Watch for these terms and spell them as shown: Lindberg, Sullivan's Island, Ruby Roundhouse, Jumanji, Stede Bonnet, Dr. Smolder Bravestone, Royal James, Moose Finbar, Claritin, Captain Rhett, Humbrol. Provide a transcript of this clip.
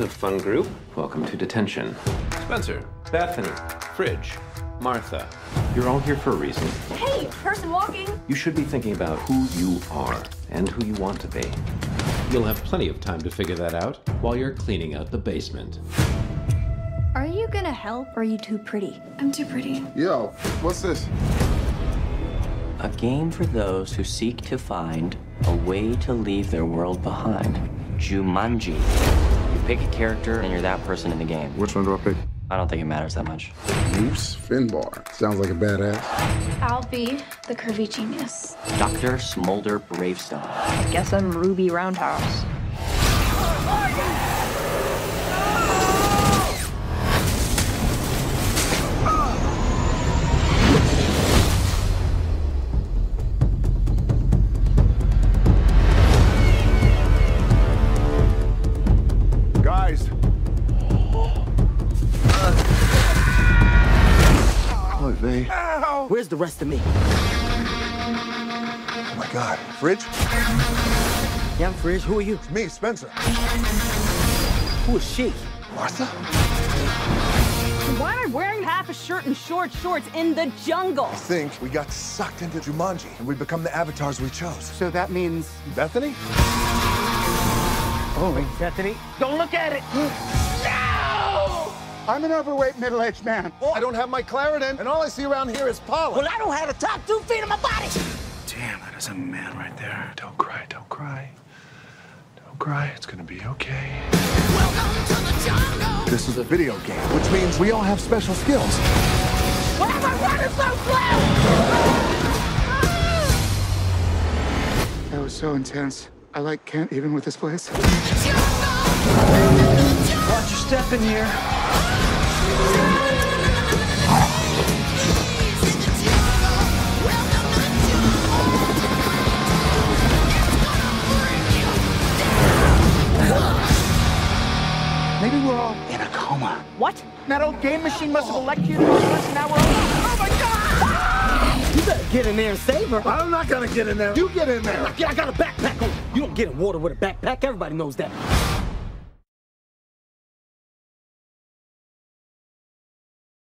is a fun group. Welcome to detention. Spencer, Bethany, Fridge, Martha. You're all here for a reason. Hey, person walking! You should be thinking about who you are and who you want to be. You'll have plenty of time to figure that out while you're cleaning out the basement. Are you gonna help or are you too pretty? I'm too pretty. Yo, what's this? A game for those who seek to find a way to leave their world behind. Jumanji. You pick a character and you're that person in the game. Which one do I pick? I don't think it matters that much. Moose Finbar. Sounds like a badass. I'll be the curvy genius. Dr. Smolder Bravestone. I guess I'm Ruby Roundhouse. Ow. Where's the rest of me? Oh my God, Fridge? Yeah, I'm Fridge. Who are you? It's me, Spencer. Who is she? Martha? Why am I wearing half a shirt and short shorts in the jungle? I think we got sucked into Jumanji and we become the avatars we chose. So that means Bethany? Oh, wait, Bethany? Don't look at it. I'm an overweight, middle-aged man. Well, I don't have my Claritin, and all I see around here is pollen. Well, I don't have the top 2 feet of my body. Damn, that is a man right there. Don't cry, don't cry. Don't cry, it's gonna be okay. Welcome to the jungle. This is a video game, which means we all have special skills. Why am I running so slow? That was so intense. I like can't even with this place. Watch your step in here. Maybe we're all in a coma. What? That old game machine must have electrocuted us, and now we're all... Oh my God! You better get in there and save her. I'm not gonna get in there. You get in there. I got a backpack on. You don't get in water with a backpack. Everybody knows that.